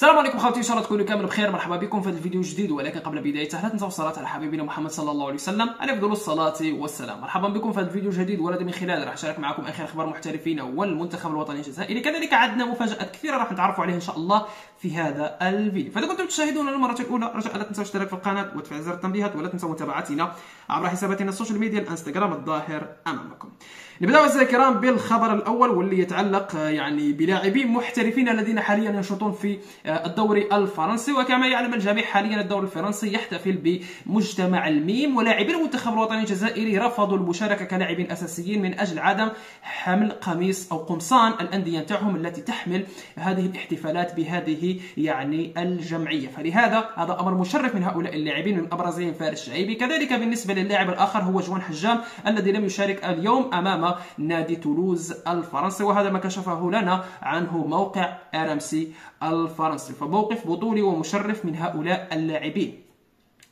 السلام عليكم خوتي، ان شاء الله تكونوا كامل بخير. مرحبا بكم في هذا الفيديو الجديد، ولكن قبل بدايته لا تنسوا الصلاه على حبيبنا محمد صلى الله عليه وسلم، عليه افضل الصلاه والسلام. مرحبا بكم في هذا الفيديو الجديد، والذي من خلاله راح نشارك معكم اخر اخبار المحترفين والمنتخب الوطني الجزائري. كذلك عندنا مفاجات كثيره راح نتعرفوا عليها ان شاء الله في هذا الفيديو. فاذا كنتم تشاهدوننا للمره الاولى، رجاء لا تنسوا الاشتراك في القناه وتفعيل زر التنبيهات، ولا تنسوا متابعتنا عبر حساباتنا السوشيال ميديا الانستغرام الظاهر امامكم. نبداو أعزائي الكرام بالخبر الاول، واللي يتعلق يعني بلاعبين محترفين الذين حاليا ينشطون في الدوري الفرنسي. وكما يعلم الجميع حاليا الدوري الفرنسي يحتفل بمجتمع الميم، ولاعبي المنتخب الوطني الجزائري رفضوا المشاركه كلاعبين اساسيين من اجل عدم حمل قميص او قمصان الانديه نتاعهم التي تحمل هذه الاحتفالات بهذه يعني الجمعيه. فلهذا هذا امر مشرف من هؤلاء اللاعبين، من ابرزهم فارس شعيبي. كذلك بالنسبه للاعب الاخر هو جوان حجام الذي لم يشارك اليوم امام نادي تولوز الفرنسي، وهذا ما كشفه لنا عنه موقع RMC الفرنسي، فموقف بطولي ومشرف من هؤلاء اللاعبين.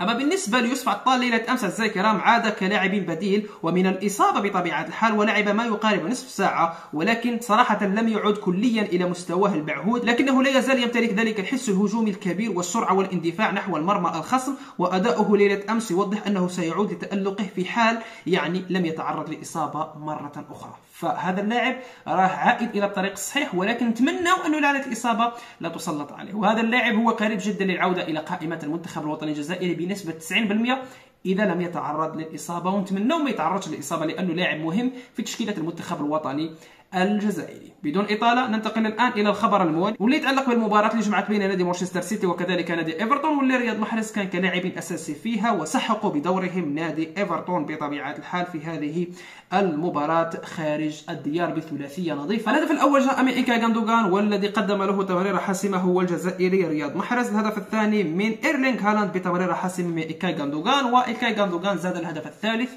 أما بالنسبة ليوسف عطال ليلة أمس أعزائي الكرام عاد كلاعب بديل ومن الإصابة بطبيعة الحال، ولعب ما يقارب نصف ساعة، ولكن صراحة لم يعد كليا إلى مستواه المعهود، لكنه لا يزال يمتلك ذلك الحس الهجومي الكبير والسرعة والاندفاع نحو المرمى الخصم، وأداؤه ليلة أمس يوضح أنه سيعود لتألقه في حال يعني لم يتعرض لإصابة مرة أخرى. فهذا اللاعب راه عائد إلى الطريق الصحيح، ولكن نتمنوا أنه لعنة الإصابة لا تسلط عليه. وهذا اللاعب هو قريب جدا للعودة إلى قائمة المنتخب الوطني الجزائري بنسبة 90% إذا لم يتعرض للإصابة، ونتمنوا ما يتعرضش للإصابة لأنه لاعب مهم في تشكيلة المنتخب الوطني الجزائري. بدون إطالة ننتقل الآن إلى الخبر الموالي، واللي يتعلق بالمباراة اللي جمعت بين نادي مانشستر سيتي وكذلك نادي إيفرتون، واللي رياض محرز كان كلاعب أساسي فيها، وسحقوا بدورهم نادي إيفرتون بطبيعة الحال في هذه المباراة خارج الديار بثلاثية نظيفة. الهدف الأول جاء من إلكاي غوندوغان، والذي قدم له تمريرة حاسمة هو الجزائري رياض محرز. الهدف الثاني من إيرلينغ هالاند بتمريرة حاسمة من إلكاي غوندوغان، وإلكاي غوندوغان زاد الهدف الثالث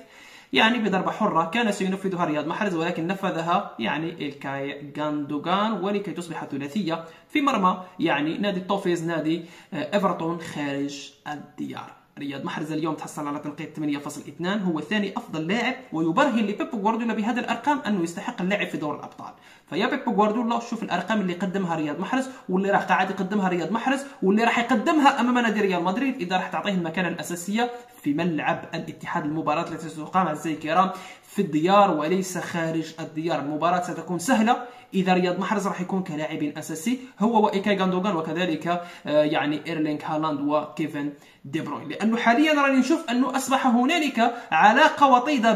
يعني بضربة حرة كان سينفذها رياض محرز، ولكن نفذها يعني إلكاي غوندوغان، ولكي تصبح ثلاثية في مرمى يعني نادي الطوفيز نادي إيفرتون خارج الديار. رياض محرز اليوم تحصل على تنقيط 8.2، هو ثاني أفضل لاعب، ويبرهن لبيب غوارديولا بهذا الأرقام أنه يستحق اللاعب في دور الأبطال. فيا بيب غوارديولا شوف الأرقام اللي قدمها رياض محرز، واللي راح قاعد يقدمها رياض محرز، واللي راح يقدمها أمام نادي ريال مدريد إذا راح تعطيه المكانة الأساسية في ملعب الاتحاد. المباراة التي ستقام أعزائي الكرام في الديار وليس خارج الديار، المباراة ستكون سهلة إذا رياض محرز راح يكون كلاعب أساسي هو وإيكاي غوندوغان، وكذلك يعني إيرلينغ هالاند وكيفن دي بروين، لأنه حاليا راني نشوف أنه أصبح هنالك علاقة وطيدة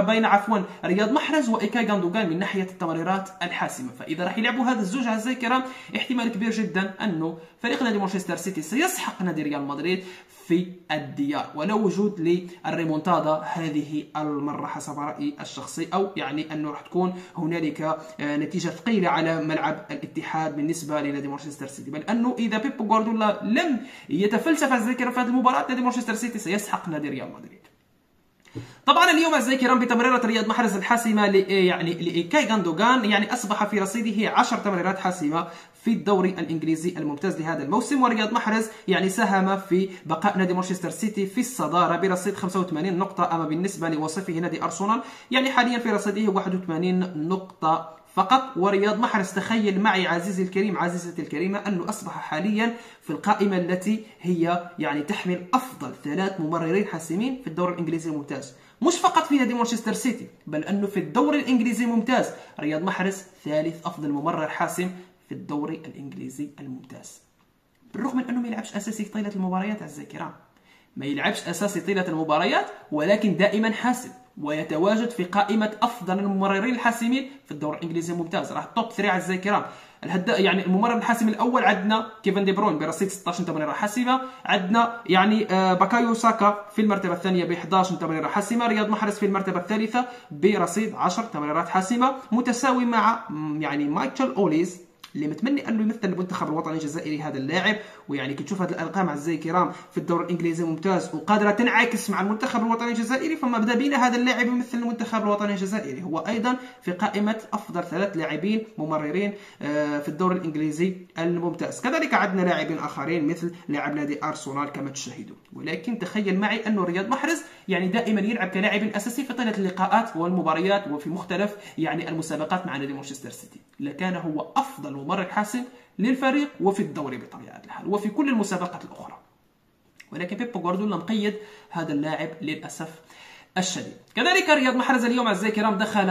بين رياض محرز وإيكاي غوندوغان من ناحية التمريرات الحاسمة. فإذا راح يلعبوا هذا الزوج أعزائي الكرام احتمال كبير جدا أنه فريق نادي مانشستر سيتي سيسحق نادي ريال مدريد في الديار، ولا وجود للريمونتادا هذه المرة حسب رأيي الشخصي، أو يعني أنه راح تكون هنالك نتيجة ثقيلة على ملعب الاتحاد بالنسبة لنادي مانشستر سيتي، بل أنه إذا بيب غوارديولا لم يتفلسف الذكر في هذه المباراة نادي مانشستر سيتي سيسحق نادي ريال مدريد. طبعا اليوم أعزائي الكرام بتمريرة رياض محرز الحاسمة لإيكاي غوندوغان يعني أصبح في رصيده 10 تمريرات حاسمة في الدوري الانجليزي الممتاز لهذا الموسم، ورياض محرز يعني ساهم في بقاء نادي مانشستر سيتي في الصداره برصيد 85 نقطه. اما بالنسبه لوصيفه نادي ارسنال يعني حاليا في رصيده 81 نقطه فقط. ورياض محرز تخيل معي عزيزي الكريم عزيزتي الكريمه انه اصبح حاليا في القائمه التي هي يعني تحمل افضل 3 ممررين حاسمين في الدوري الانجليزي الممتاز، مش فقط في نادي مانشستر سيتي بل انه في الدوري الانجليزي الممتاز رياض محرز ثالث افضل ممرر حاسم في الدوري الانجليزي الممتاز، بالرغم من انه ما يلعبش اساسي طيله المباريات اعزائي الكرام، ما يلعبش اساسي طيله المباريات ولكن دائما حاسم ويتواجد في قائمه افضل الممررين الحاسمين في الدوري الانجليزي الممتاز، راه توب 3 اعزائي الكرام. يعني الممرر الحاسم الاول عندنا كيفن دي بروين برصيد 16 تمريره حاسمه، عندنا يعني باكايو ساكا في المرتبه الثانيه ب 11 تمريره حاسمه، رياض محرز في المرتبه الثالثه برصيد 10 تمريرات حاسمه، متساوي مع يعني مايكل أوليز اللي متمني انه يمثل المنتخب الوطني الجزائري هذا اللاعب. ويعني كي تشوف هذه الارقام اعزائي الكرام في الدوري الانجليزي الممتاز وقادره تنعكس مع المنتخب الوطني الجزائري، فمبدا بينا هذا اللاعب يمثل المنتخب الوطني الجزائري، هو ايضا في قائمه افضل 3 لاعبين ممررين في الدوري الانجليزي الممتاز. كذلك عندنا لاعبين اخرين مثل لاعب نادي ارسنال كما تشاهدون، ولكن تخيل معي انه رياض محرز يعني دائما يلعب كلاعب اساسي في طيله اللقاءات والمباريات وفي مختلف يعني المسابقات مع نادي مانشستر سيتي، لكان هو افضل ممرر حاسم للفريق وفي الدوري بطبيعة الحال وفي كل المسابقات الأخرى، ولكن بيب غوارديولا مقيد هذا اللاعب للأسف الشديد. كذلك رياض محرز اليوم أعزائي الكرام دخل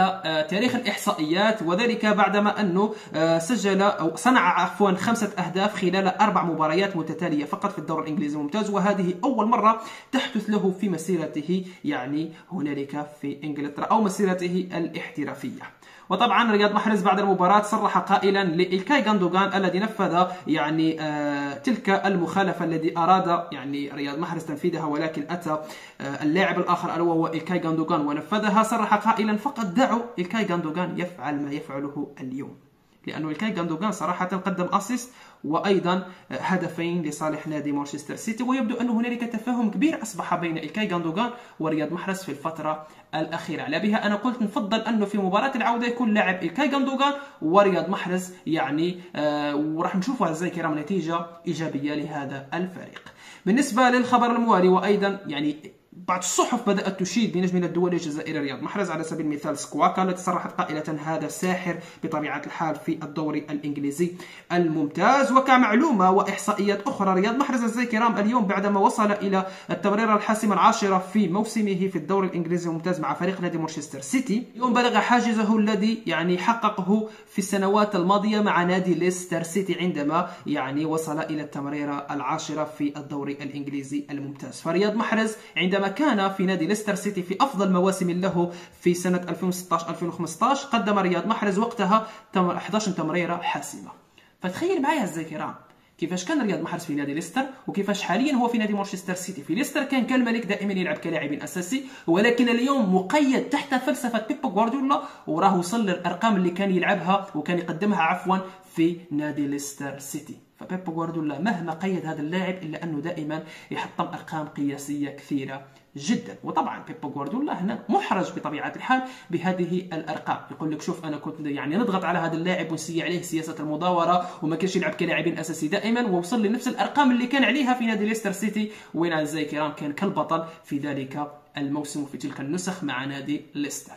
تاريخ الإحصائيات، وذلك بعدما أنه سجل أو صنع عفوا 5 أهداف خلال 4 مباريات متتالية فقط في الدوري الإنجليزي الممتاز، وهذه أول مرة تحدث له في مسيرته يعني هنالك في إنجلترا أو مسيرته الاحترافية. وطبعا رياض محرز بعد المباراة صرح قائلا لإلكاي غوندوغان الذي نفذ يعني تلك المخالفة الذي أراد يعني رياض محرز تنفيذها، ولكن أتى اللاعب الآخر ألا وهو إلكاي غوندوغان ونفذها، صرح قائلا فقد دعوا إلكاي غوندوغان يفعل ما يفعله اليوم، لأنه إلكاي غوندوغان صراحة قدم أسيست وأيضا هدفين لصالح نادي مانشستر سيتي، ويبدو أن هنالك تفاهم كبير أصبح بين إلكاي غوندوغان ورياض محرز في الفترة الأخيرة. على بها أنا قلت نفضل أنه في مباراة العودة يكون لاعب إلكاي غوندوغان ورياض محرز يعني وراح نشوفوا أعزائي الكرام نتيجة إيجابية لهذا الفريق. بالنسبة للخبر الموالي وأيضا يعني بعض الصحف بدأت تشيد بنجم من الدول الجزائرية رياض محرز، على سبيل المثال سكواكا التي صرحت قائلة هذا ساحر بطبيعة الحال في الدوري الإنجليزي الممتاز. وكمعلومة وإحصائيات أخرى رياض محرز أعزائي الكرام اليوم بعدما وصل إلى التمريرة الحاسمة 10 في موسمه في الدوري الإنجليزي الممتاز مع فريق نادي مانشستر سيتي، اليوم بلغ حاجزه الذي يعني حققه في السنوات الماضية مع نادي ليستر سيتي عندما يعني وصل إلى التمريرة 10 في الدوري الإنجليزي الممتاز. فرياض محرز عندما كان في نادي ليستر سيتي في أفضل مواسم له في سنة 2016-2015 قدم رياض محرز وقتها 11 تمريرة حاسمة. فتخيل معي أعزائي الكرام كيفاش كان رياض محرز في نادي ليستر وكيفاش حاليا هو في نادي مانشستر سيتي. في ليستر كان كالملك دائما يلعب كلاعب أساسي، ولكن اليوم مقيد تحت فلسفة بيب غوارديولا وراه وصل للأرقام اللي كان يلعبها وكان يقدمها عفوا في نادي ليستر سيتي. فبيب غوارديولا مهما قيد هذا اللاعب إلا أنه دائما يحطم أرقام قياسية كثيرة جدا، وطبعا بيب غوارديولا هنا محرج بطبيعة الحال بهذه الأرقام، يقول لك شوف أنا كنت يعني نضغط على هذا اللاعب ونسي عليه سياسة المداورة وما كانش يلعب كلاعب أساسي دائما ووصل لنفس الأرقام اللي كان عليها في نادي ليستر سيتي، وين أعزائي الكرام كان كالبطل في ذلك الموسم وفي تلك النسخ مع نادي ليستر.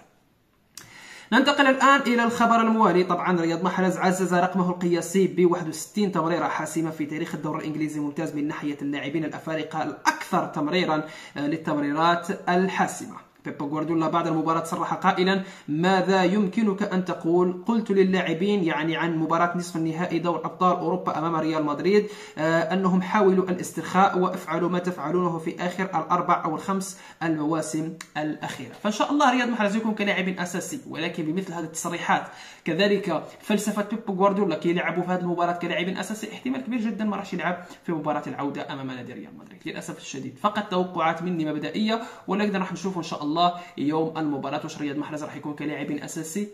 ننتقل الآن إلى الخبر الموالي. طبعا رياض محرز عزز رقمه القياسي ب 61 تمريرة حاسمة في تاريخ الدوري الإنجليزي الممتاز من ناحية اللاعبين الأفارقة الأكثر تمريرا للتمريرات الحاسمة. بيب غوارديولا بعد المباراة صرح قائلا ماذا يمكنك أن تقول؟ قلت للاعبين يعني عن مباراة نصف النهائي دور أبطال أوروبا أمام ريال مدريد أنهم حاولوا الاسترخاء وافعلوا ما تفعلونه في آخر 4 أو 5 المواسم الأخيرة. فإن شاء الله رياض محرز يكون كلاعب أساسي، ولكن بمثل هذه التصريحات كذلك فلسفة بيب غوارديولا كي يلعبوا في هذه المباراة كلاعب أساسي احتمال كبير جدا ما راحش يلعب في مباراة العودة أمام نادي ريال مدريد للأسف الشديد. فقط توقعات مني مبدئية، ولكن راح نشوفوا إن شاء الله يوم المباراة واش رياض محرز راح يكون كلاعب أساسي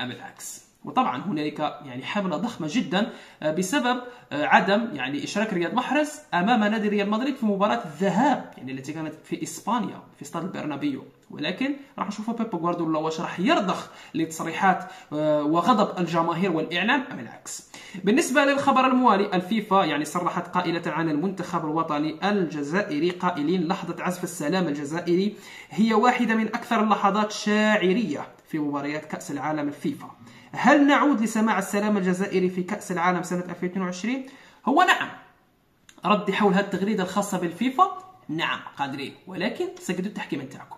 أم العكس. وطبعا هنالك يعني حملة ضخمة جدا بسبب عدم يعني إشراك رياض محرز أمام نادي ريال مدريد في مباراة الذهاب يعني التي كانت في إسبانيا في استاد البرنابيو، ولكن راح نشوفوا بيب غوارديولا واش راح يرضخ لتصريحات وغضب الجماهير والإعلام أم العكس. بالنسبة للخبر الموالي، الفيفا يعني صرحت قائلة عن المنتخب الوطني الجزائري قائلين لحظة عزف السلام الجزائري هي واحدة من أكثر اللحظات شاعرية في مباريات كأس العالم الفيفا. هل نعود لسماع السلام الجزائري في كأس العالم سنة 2022؟ هو نعم. ردي حول هذه التغريدة الخاصة بالفيفا نعم قادرين، ولكن سجلوا التحكيم نتاعكم.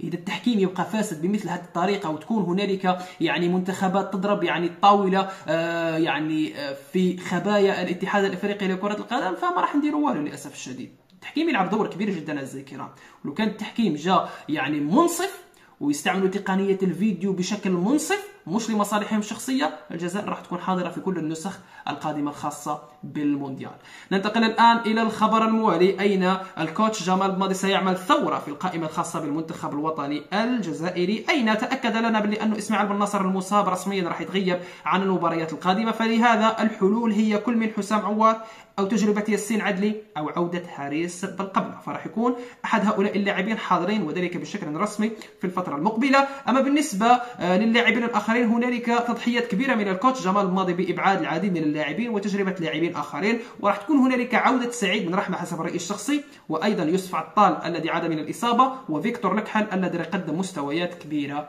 إذا التحكيم يبقى فاسد بمثل هذه الطريقة وتكون هنالك يعني منتخبات تضرب يعني الطاولة يعني في خبايا الاتحاد الأفريقي لكرة القدم فما راح نديروا والو للأسف الشديد. التحكيم يلعب دور كبير جدا أعزائي الكرام، ولو كان التحكيم جاء يعني منصف ويستعملوا تقنية الفيديو بشكل منصف مش لمصالحهم الشخصية، الجزائر راح تكون حاضرة في كل النسخ القادمة الخاصة بالمونديال. ننتقل الآن إلى الخبر الموالي، أين الكوتش جمال بلمادي سيعمل ثورة في القائمة الخاصة بالمنتخب الوطني الجزائري، أين تأكد لنا بأن إسماعيل بن نصر المصاب رسميا راح يتغيب عن المباريات القادمة، فلهذا الحلول هي كل من حسام عواد أو تجربة ياسين عدلي أو عودة حارس بالقبلة، فراح يكون أحد هؤلاء اللاعبين حاضرين وذلك بشكل رسمي في الفترة المقبلة. أما بالنسبة للاعبين الآخرين هنالك تضحيات كبيرة من الكوتش جمال بلمادي بإبعاد العديد من اللاعبين وتجربة لاعبين آخرين، وراح تكون هنالك عودة سعيد بنرحمة حسب رأيي الشخصي، وأيضا يوسف عطال الذي عاد من الإصابة، وفيكتور لكحل الذي قدم مستويات كبيرة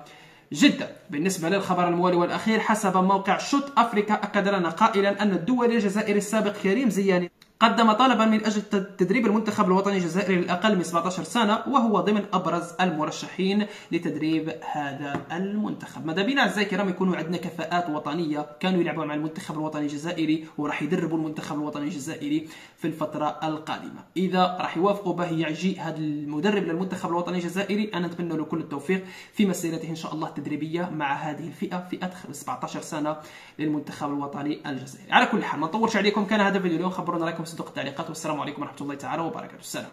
جدا. بالنسبة للخبر الموالي والأخير، حسب موقع شوت أفريكا أكد لنا قائلا أن الدولي الجزائري السابق كريم زياني قدم طلبا من أجل تدريب المنتخب الوطني الجزائري للأقل من 17 سنة، وهو ضمن أبرز المرشحين لتدريب هذا المنتخب. ماذا بينا أعزائي الكرام يكونوا عندنا كفاءات وطنية كانوا يلعبوا مع المنتخب الوطني الجزائري وراح يدربوا المنتخب الوطني الجزائري في الفترة القادمة. إذا راح يوافقوا به يجي هذا المدرب للمنتخب الوطني الجزائري، أنا أتمنى له كل التوفيق في مسيرته إن شاء الله التدريبية مع هذه الفئة، فئة 17 سنة للمنتخب الوطني الجزائري. على كل حال ما نطولش عليكم، كان هذا الفيديو اليوم، خبرونا رأيكم صندوق التعليقات، والسلام عليكم ورحمة الله تعالى وبركاته. السلام.